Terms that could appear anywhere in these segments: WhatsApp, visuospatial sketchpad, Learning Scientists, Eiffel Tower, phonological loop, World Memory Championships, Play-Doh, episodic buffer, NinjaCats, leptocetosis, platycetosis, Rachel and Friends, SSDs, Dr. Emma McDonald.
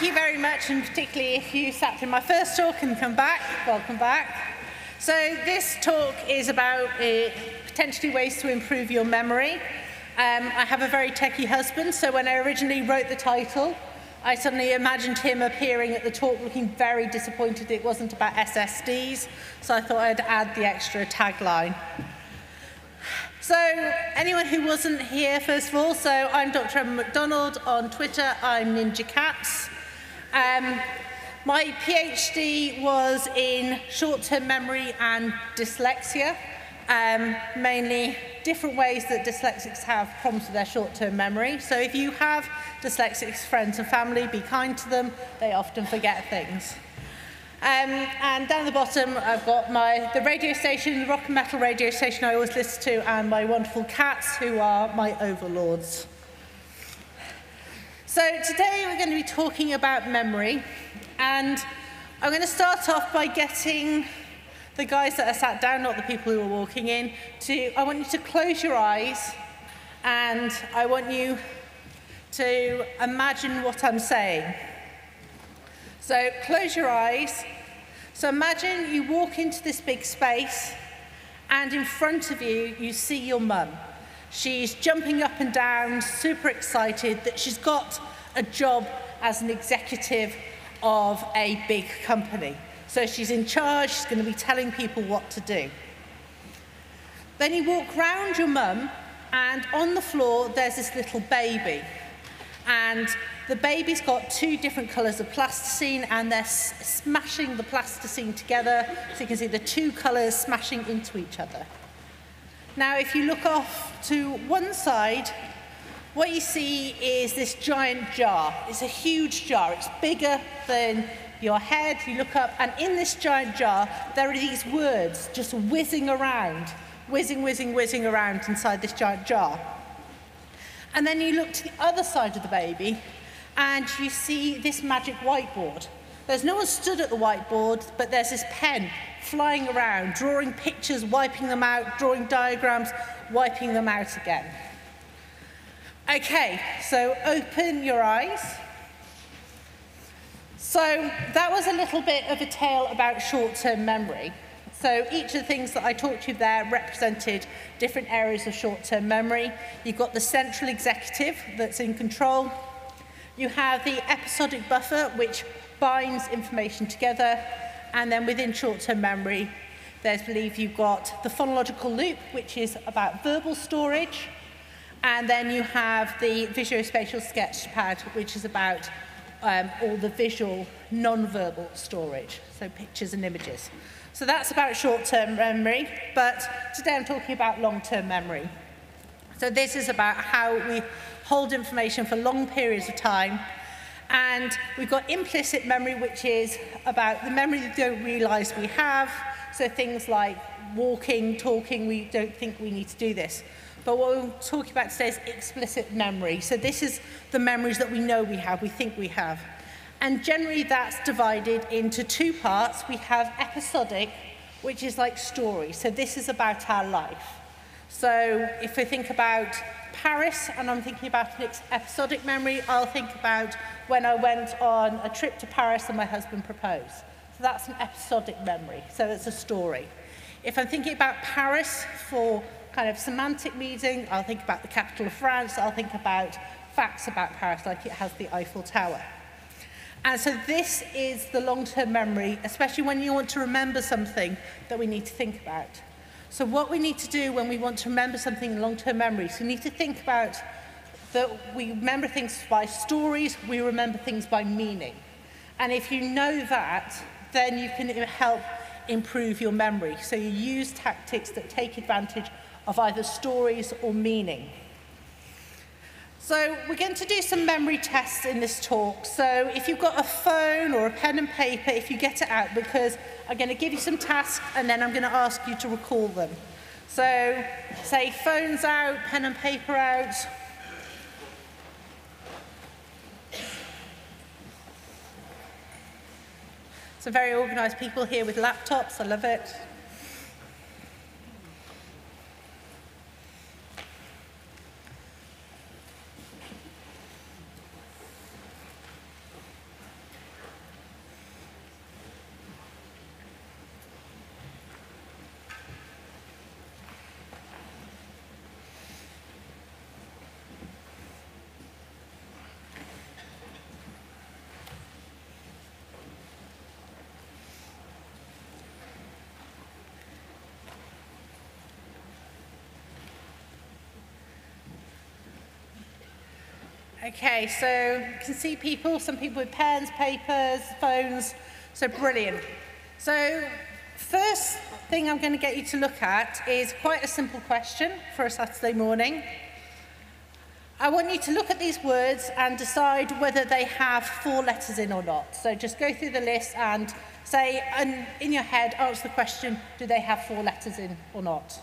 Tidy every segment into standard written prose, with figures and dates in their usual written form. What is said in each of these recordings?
thank you very much, and particularly if you sat through my first talk and come back, welcome back. So this talk is about potentially ways to improve your memory. I have a very techie husband, so when I originally wrote the title, I suddenly imagined him appearing at the talk looking very disappointed it wasn't about SSDs, so I thought I'd add the extra tagline. So anyone who wasn't here, first of all, so I'm Dr. Emma McDonald. On Twitter, I'm NinjaCats. My PhD was in short-term memory and dyslexia, mainly different ways that dyslexics have problems with their short-term memory. So if you have dyslexic friends and family, be kind to them. They often forget things. And down the bottom, I've got the radio station, the rock and metal radio station I always listen to, and my wonderful cats, who are my overlords. So today we're going to be talking about memory, and I'm going to start off by getting the guys that are sat down, not the people who are walking in, I want you to close your eyes, and I want you to imagine what I'm saying. So close your eyes. So imagine you walk into this big space, and in front of you, you see your mum. She's jumping up and down, super excited that she's got a job as an executive of a big company. So she's in charge, she's going to be telling people what to do. Then you walk round your mum, and on the floor, there's this little baby. And the baby's got two different colours of plasticine, and they're smashing the plasticine together, so you can see the two colours smashing into each other. Now, if you look off to one side, what you see is this giant jar. It's a huge jar. It's bigger than your head. You look up, and in this giant jar, there are these words just whizzing around, whizzing, whizzing, whizzing around inside this giant jar. And then you look to the other side of the baby, and you see this magic whiteboard. There's no one stood at the whiteboard, but there's this pen flying around, drawing pictures, wiping them out, drawing diagrams, wiping them out again. Okay, so open your eyes. So that was a little bit of a tale about short-term memory. So each of the things that I talked to you there represented different areas of short-term memory. You've got the central executive that's in control. You have the episodic buffer, which binds information together. And then within short-term memory, there's, I believe, you've got the phonological loop, which is about verbal storage. And then you have the visuospatial sketchpad, which is about all the visual, non-verbal storage, so pictures and images. So that's about short-term memory, but today I'm talking about long-term memory. So this is about how we hold information for long periods of time. And we've got implicit memory, which is about the memory we don't realise we have. So things like walking, talking, we don't think we need to do this. But what we're talking about today is explicit memory. So this is the memories that we know we have, we think we have. And generally, that's divided into two parts. We have episodic, which is like story. So this is about our life. So if we think about Paris, and I'm thinking about an episodic memory, I'll think about when I went on a trip to Paris and my husband proposed. So that's an episodic memory. So it's a story. If I'm thinking about Paris for kind of semantic meaning, I'll think about the capital of France. I'll think about facts about Paris, like it has the Eiffel Tower. And so this is the long-term memory, especially when you want to remember something that we need to think about. So what we need to do when we want to remember something in long-term memory, so we need to think about that we remember things by stories, we remember things by meaning. And if you know that, then you can help improve your memory. So you use tactics that take advantage of either stories or meaning. So we're going to do some memory tests in this talk. So if you've got a phone or a pen and paper, if you get it out, because I'm going to give you some tasks and then I'm going to ask you to recall them. So say phones out, pen and paper out. Some very organised people here with laptops, I love it. Okay, so you can see people, some people with pens, papers, phones, so brilliant. So first thing I'm going to get you to look at is quite a simple question for a Saturday morning. I want you to look at these words and decide whether they have four letters in or not. So just go through the list and say, and in your head, answer the question, do they have four letters in or not?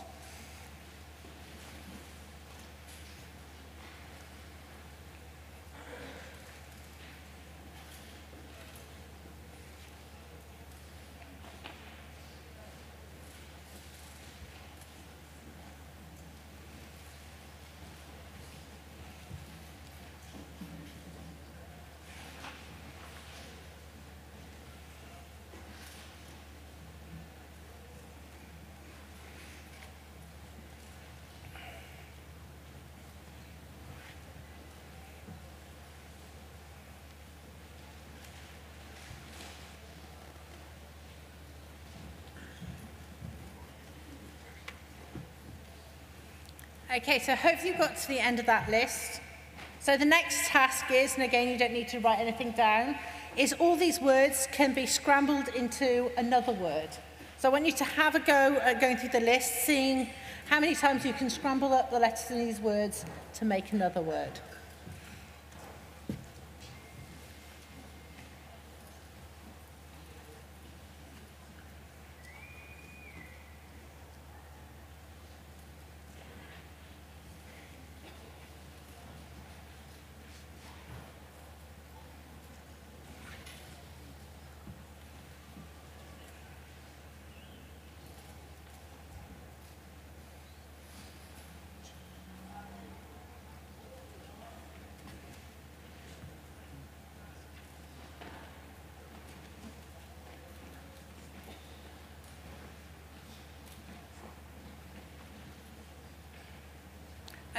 Okay, so hopefully you've got to the end of that list. So the next task is, and again you don't need to write anything down, is all these words can be scrambled into another word. So I want you to have a go at going through the list, seeing how many times you can scramble up the letters in these words to make another word.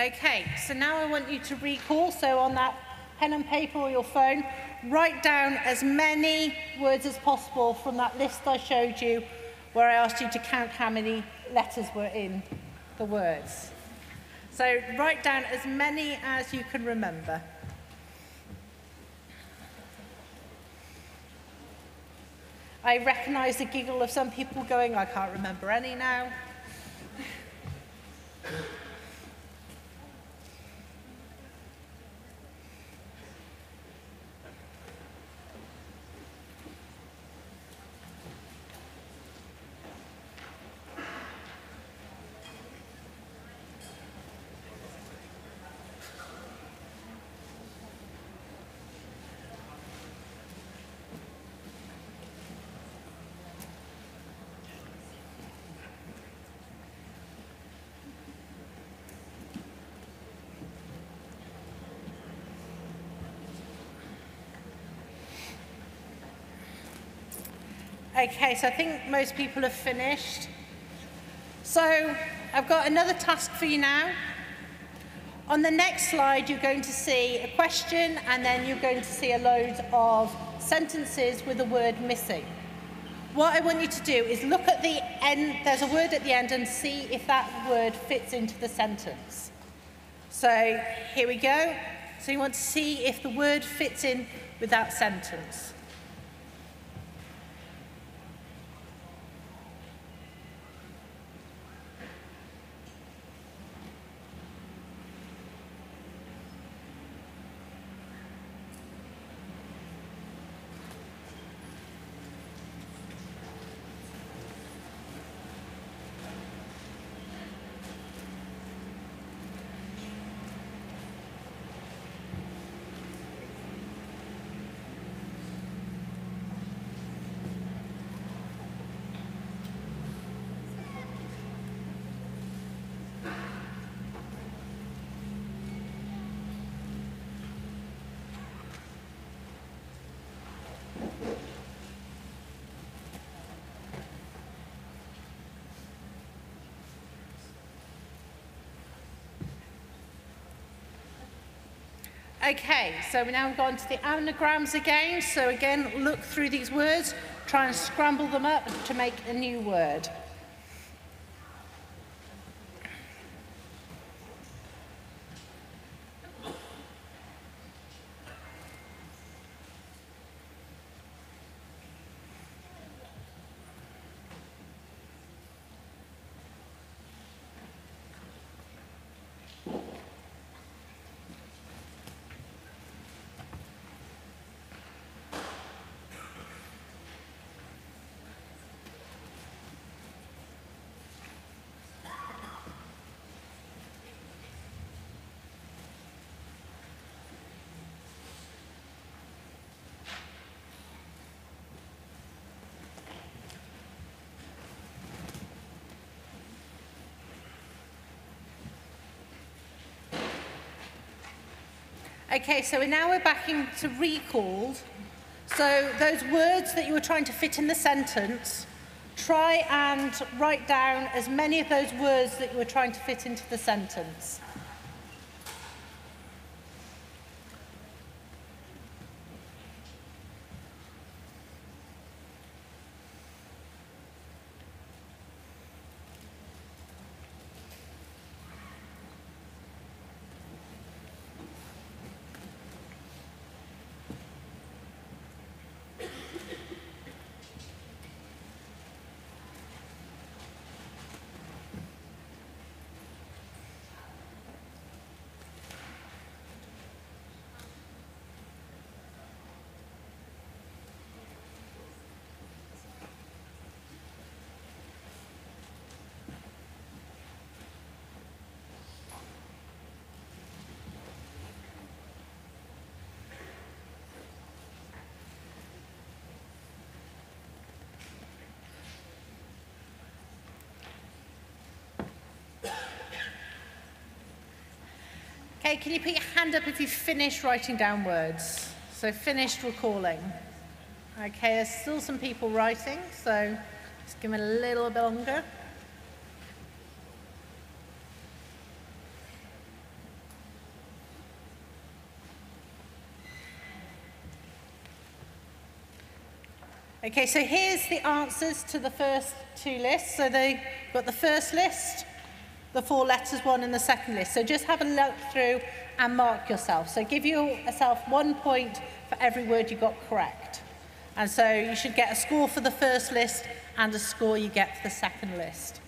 Okay, so now I want you to recall, so on that pen and paper or your phone, write down as many words as possible from that list I showed you where I asked you to count how many letters were in the words. So write down as many as you can remember. I recognise the giggle of some people going, I can't remember any now. Okay, so I think most people have finished. So I've got another task for you now. On the next slide, you're going to see a question, and then you're going to see a load of sentences with a word missing. What I want you to do is look at the end, there's a word at the end, and see if that word fits into the sentence. So here we go. So you want to see if the word fits in with that sentence. Okay, so we now have gone to the anagrams again. So again, look through these words, try and scramble them up to make a new word. Okay, so now we're back into recalled. So those words that you were trying to fit in the sentence, try and write down as many of those words that you were trying to fit into the sentence. Okay, can you put your hand up if you've finished writing down words? So finished recalling. Okay, there's still some people writing, so just give them a little bit longer. Okay, so here's the answers to the first two lists. So they've got the first list, the four letters one and the second list. So just have a look through and mark yourself. So give yourself 1 point for every word you got correct. And so you should get a score for the first list and a score you get for the second list.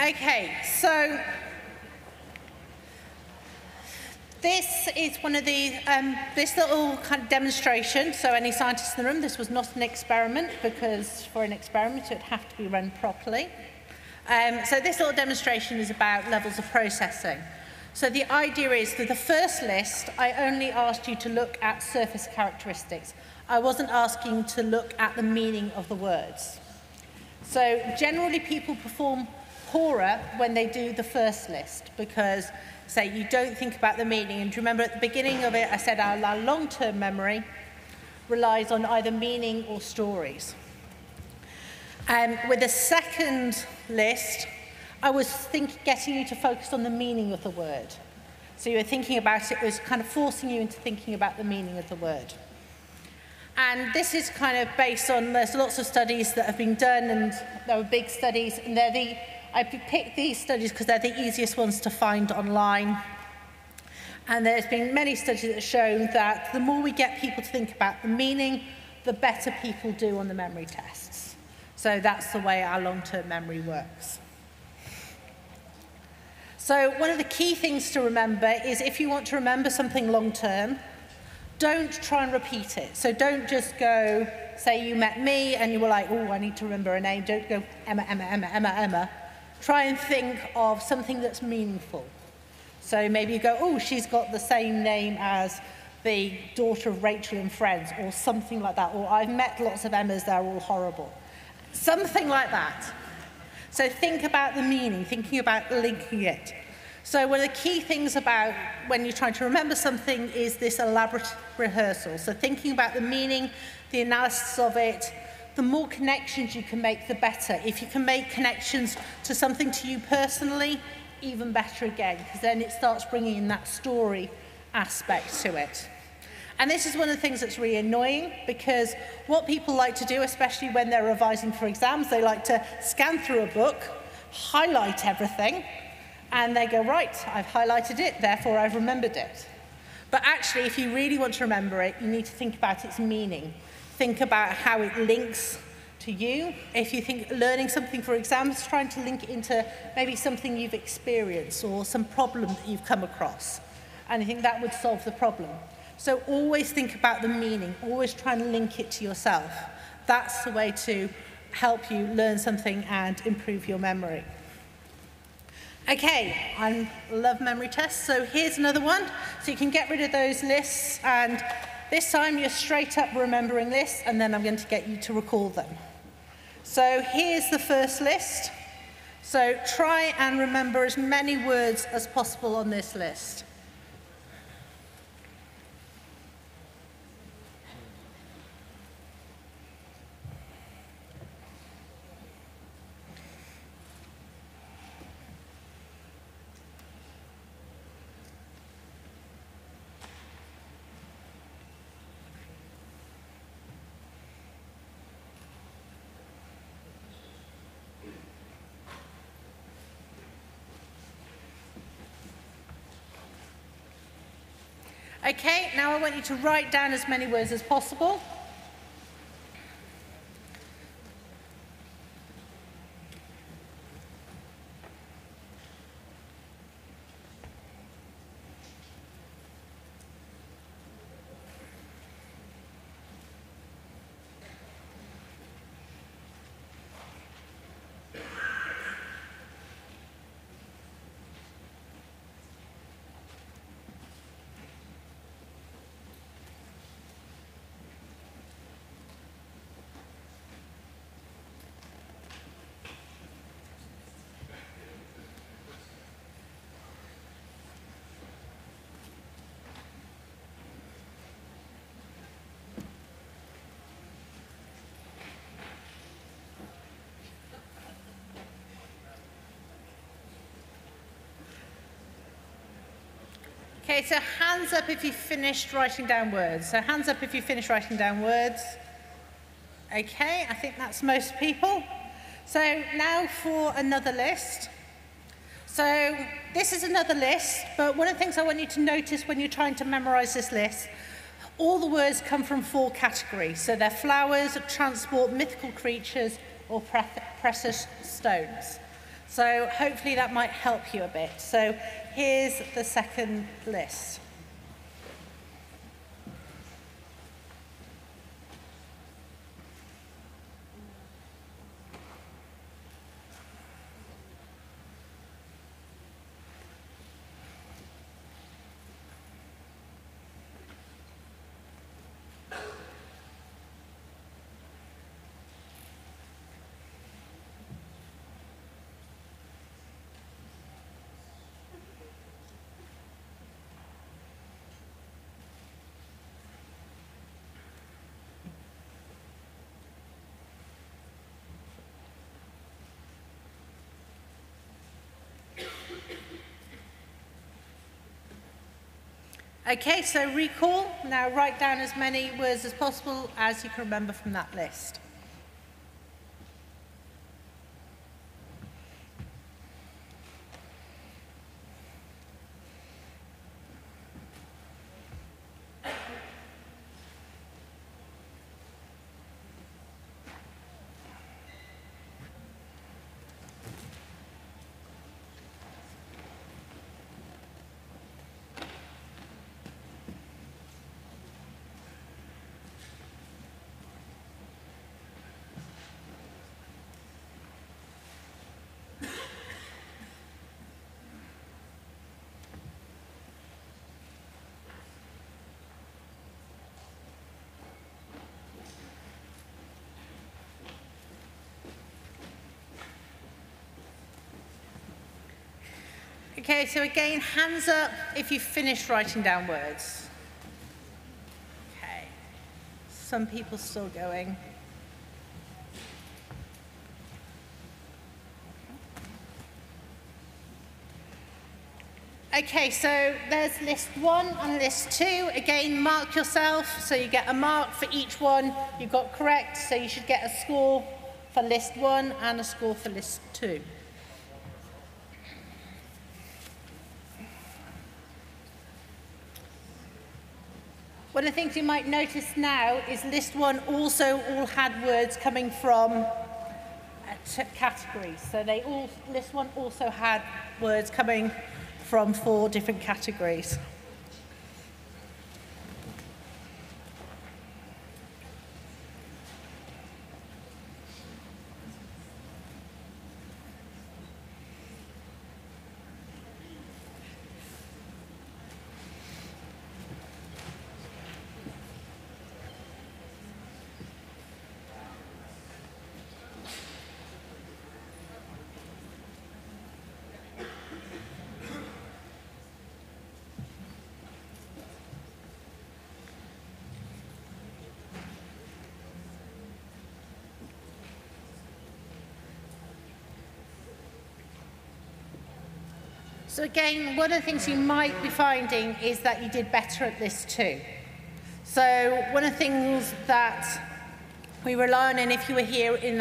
Okay, so this is one of the, this little kind of demonstration, so any scientists in the room, this was not an experiment because for an experiment it would have to be run properly. So this little demonstration is about levels of processing. So the idea is that the first list, I only asked you to look at surface characteristics. I wasn't asking to look at the meaning of the words. So generally people perform poorer when they do the first list because, say, you don't think about the meaning. And remember at the beginning of it, I said our long-term memory relies on either meaning or stories. With the second list, I was getting you to focus on the meaning of the word. So you were thinking about it, it was kind of forcing you into thinking about the meaning of the word. And this is kind of based on, there's lots of studies that have been done, and there were big studies, and they're the, I picked these studies because they're the easiest ones to find online. And there's been many studies that have shown that the more we get people to think about the meaning, the better people do on the memory tests. So that's the way our long-term memory works. So one of the key things to remember is if you want to remember something long-term, don't try and repeat it. So don't just go, say you met me and you were like, oh, I need to remember a name. Don't go, Emma, Emma, Emma, Emma, Emma. Try and think of something that's meaningful. So maybe you go, oh, she's got the same name as the daughter of Rachel and Friends, or something like that. Or I've met lots of Emmas, they're all horrible. Something like that. So think about the meaning, thinking about linking it. So one of the key things about when you're trying to remember something is this elaborate rehearsal. So thinking about the meaning, the analysis of it, the more connections you can make, the better. If you can make connections to something to you personally, even better again, because then it starts bringing in that story aspect to it. And this is one of the things that's really annoying, because what people like to do, especially when they're revising for exams, they like to scan through a book, highlight everything, and they go, right, I've highlighted it, therefore I've remembered it. But actually, if you really want to remember it, you need to think about its meaning. Think about how it links to you. If you think learning something for exams, trying to link it into maybe something you've experienced or some problem that you've come across. And I think that would solve the problem. So always think about the meaning. Always try and link it to yourself. That's the way to help you learn something and improve your memory. Okay, I love memory tests, so here's another one. So you can get rid of those lists, and this time you're straight up remembering lists, and then I'm going to get you to recall them. So here's the first list. So try and remember as many words as possible on this list. Okay, now I want you to write down as many words as possible. Okay, so hands up if you finished writing down words. So hands up if you finished writing down words. Okay, I think that's most people. So now for another list. So this is another list, but one of the things I want you to notice when you're trying to memorize this list, all the words come from four categories. So they're flowers, transport, mythical creatures, or precious stones. So hopefully that might help you a bit. So here's the second list. Okay, so recall. Now write down as many words as possible as you can remember from that list. Okay, so again, hands up if you've finished writing down words. Okay, some people still going. Okay, so there's list one and list two. Again, mark yourself, so you get a mark for each one you got correct, so you should get a score for list one and a score for list two. One of the things you might notice now is list one also all had words coming from categories. So they all, list one also had words coming from 4 different categories. So again, one of the things you might be finding is that you did better at this too. So one of the things that we rely on, and if you were here in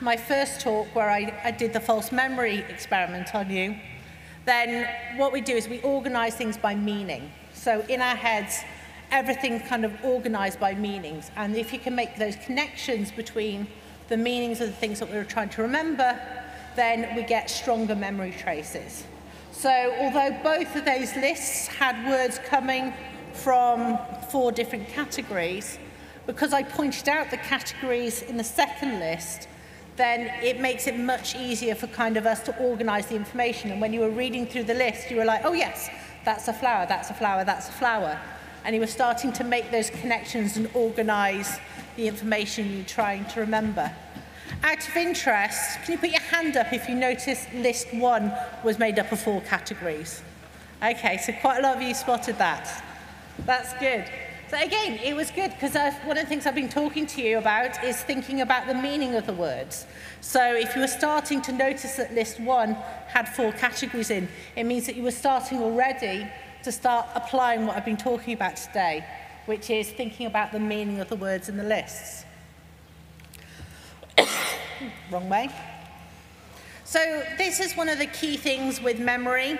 my first talk where I did the false memory experiment on you, then what we do is we organise things by meaning. So in our heads, everything's kind of organised by meanings. And if you can make those connections between the meanings of the things that we were trying to remember, then we get stronger memory traces. So although both of those lists had words coming from 4 different categories, because I pointed out the categories in the second list, then it makes it much easier for kind of us to organise the information. And when you were reading through the list, you were like, oh yes, that's a flower, that's a flower, that's a flower. And you were starting to make those connections and organise the information you're trying to remember. Out of interest, can you put your hand up if you noticed list 1 was made up of 4 categories? Okay, so quite a lot of you spotted that. That's good. So again, it was good because one of the things I've been talking to you about is thinking about the meaning of the words. So if you were starting to notice that list 1 had 4 categories in, it means that you were starting already to start applying what I've been talking about today, which is thinking about the meaning of the words in the lists. Wrong way. So this is one of the key things with memory,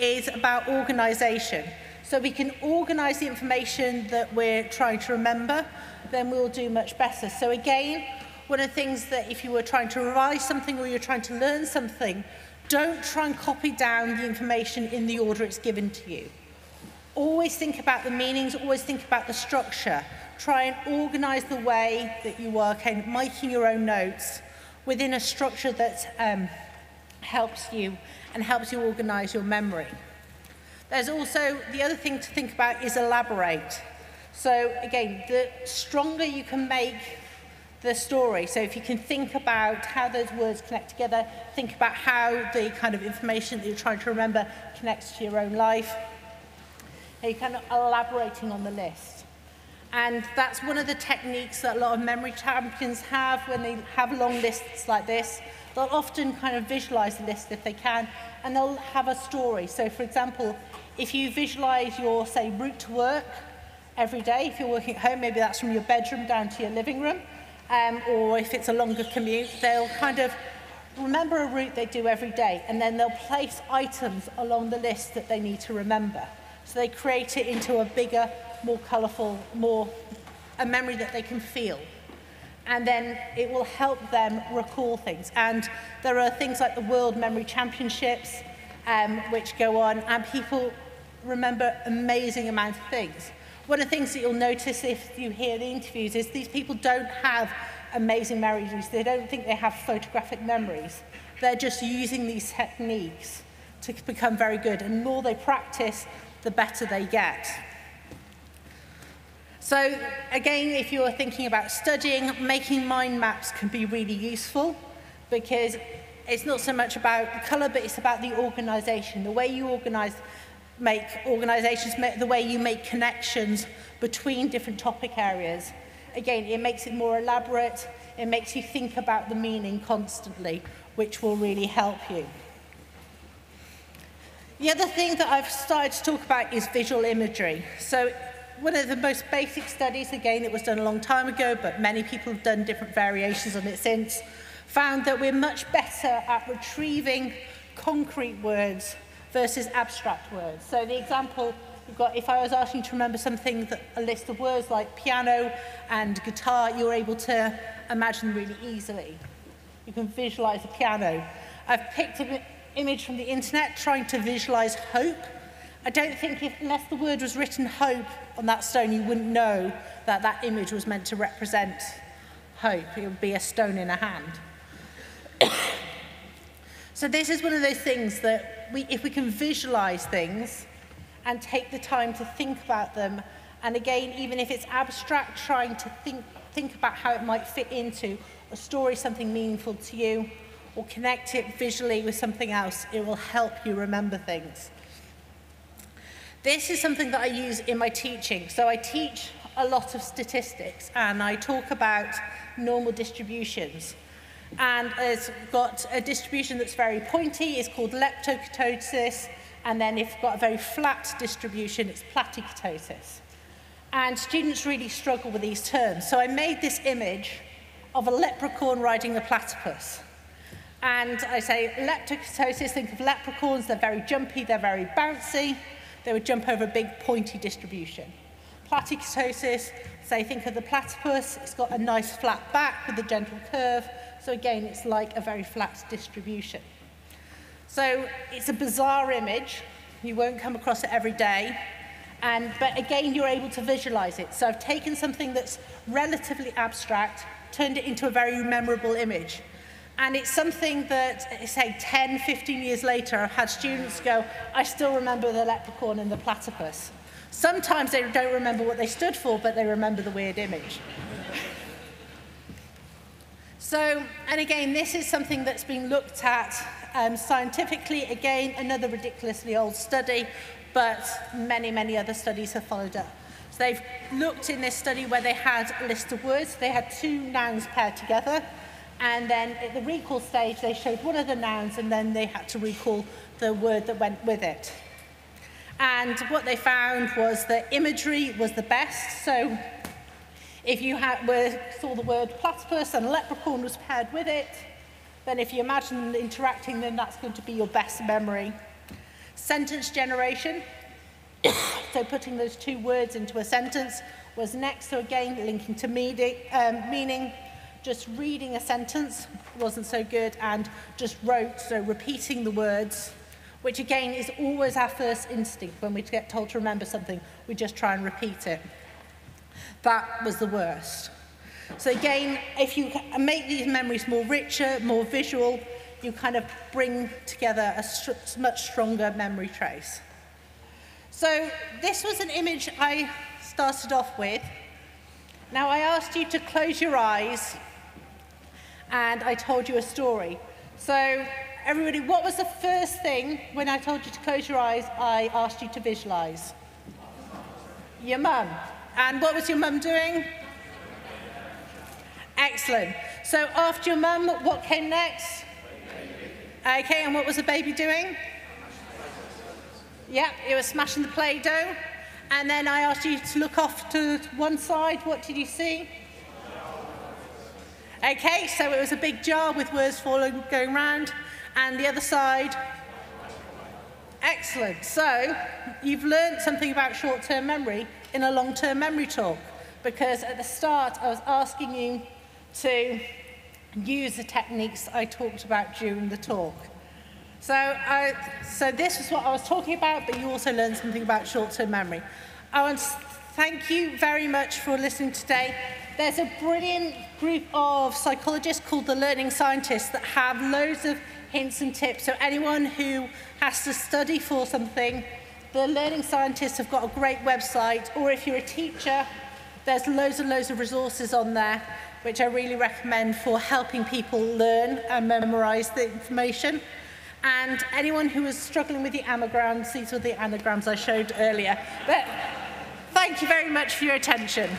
is about organisation. So we can organise the information that we're trying to remember, then we'll do much better. So again, one of the things that if you were trying to revise something or you're trying to learn something, don't try and copy down the information in the order it's given to you. Always think about the meanings, always think about the structure. Try and organise the way that you are kind of making your own notes within a structure that helps you and helps you organise your memory. There's also the other thing to think about is elaborate. So again, the stronger you can make the story, so if you can think about how those words connect together, think about how the kind of information that you're trying to remember connects to your own life, and you're kind of elaborating on the list. And that's one of the techniques that a lot of memory champions have when they have long lists like this. They'll often kind of visualise the list if they can, and they'll have a story. So, for example, if you visualise your, say, route to work every day, if you're working at home, maybe that's from your bedroom down to your living room, or if it's a longer commute, they'll kind of remember a route they do every day, and then they'll place items along the list that they need to remember. So they create it into a bigger, more colourful, a memory that they can feel. And then it will help them recall things. And there are things like the World Memory Championships, which go on, and people remember amazing amounts of things. One of the things that you'll notice if you hear the interviews is these people don't have amazing memories. They don't think they have photographic memories. They're just using these techniques to become very good. And the more they practice, the better they get. So again, if you're thinking about studying, making mind maps can be really useful because it's not so much about the colour, but it's about the organisation, the way you organise, make organisations, the way you make connections between different topic areas. Again, it makes it more elaborate, it makes you think about the meaning constantly, which will really help you. The other thing that I've started to talk about is visual imagery. So one of the most basic studies, again, it was done a long time ago, but many people have done different variations on it since, found that we're much better at retrieving concrete words versus abstract words. So the example You've got, if I was asking you to remember something, that, a list of words like piano and guitar, you're able to imagine really easily. You can visualize the piano. I've picked an image from the internet trying to visualize hope. I don't think if, unless the word was written hope on that stone, you wouldn't know that that image was meant to represent hope. It would be a stone in a hand. So this is one of those things that if we can visualize things and take the time to think about them, and again, even if it's abstract, trying to think about how it might fit into a story, something meaningful to you, or connect it visually with something else, it will help you remember things. This is something that I use in my teaching. So I teach a lot of statistics, and I talk about normal distributions. And it's got a distribution that's very pointy, it's called leptocetosis, and then if you've got a very flat distribution, it's platycetosis. And students really struggle with these terms. So I made this image of a leprechaun riding a platypus. And I say leptocetosis, think of leprechauns, they're very jumpy, they're very bouncy, they would jump over a big pointy distribution. Platycetosis, say think of the platypus, it's got a nice flat back with a gentle curve, so again it's like a very flat distribution. So it's a bizarre image, you won't come across it every day, but again you're able to visualize it. So I've taken something that's relatively abstract, turned it into a very memorable image. And it's something that, say, 10, 15 years later, I've had students go, I still remember the leprechaun and the platypus. Sometimes they don't remember what they stood for, but they remember the weird image. So, and again, this is something that's been looked at scientifically. Again, another ridiculously old study, but many, many other studies have followed up. So they've looked in this study where they had a list of words. They had two nouns paired together. And then at the recall stage, they showed one of the nouns, and then they had to recall the word that went with it. And what they found was that imagery was the best. So if you saw the word platypus and leprechaun was paired with it, then if you imagine interacting, then that's going to be your best memory. Sentence generation, so putting those two words into a sentence, was next. So again, linking to meaning. Just reading a sentence wasn't so good, and just wrote, so repeating the words, which again is always our first instinct when we get told to remember something, we just try and repeat it. That was the worst. So again, if you make these memories more richer, more visual, you kind of bring together a much stronger memory trace. So this was an image I started off with. Now I asked you to close your eyes, and I told you a story. So everybody, what was the first thing when I told you to close your eyes, I asked you to visualize? Your mum. And what was your mum doing? Excellent. So after your mum, what came next? Baby. Okay, and what was the baby doing? Yep, it was smashing the Play-Doh. And then I asked you to look off to one side. What did you see? Okay, so it was a big jar with words going round. And the other side? Excellent. So you've learned something about short-term memory in a long-term memory talk, because at the start I was asking you to use the techniques I talked about during the talk. So this is what I was talking about, but you also learned something about short-term memory. I want to thank you very much for listening today. There's a brilliant group of psychologists called the Learning Scientists that have loads of hints and tips. So anyone who has to study for something, the Learning Scientists have got a great website. Or if you're a teacher, there's loads and loads of resources on there, which I really recommend for helping people learn and memorise the information. And anyone who was struggling with the anagrams, these were the anagrams I showed earlier. But thank you very much for your attention.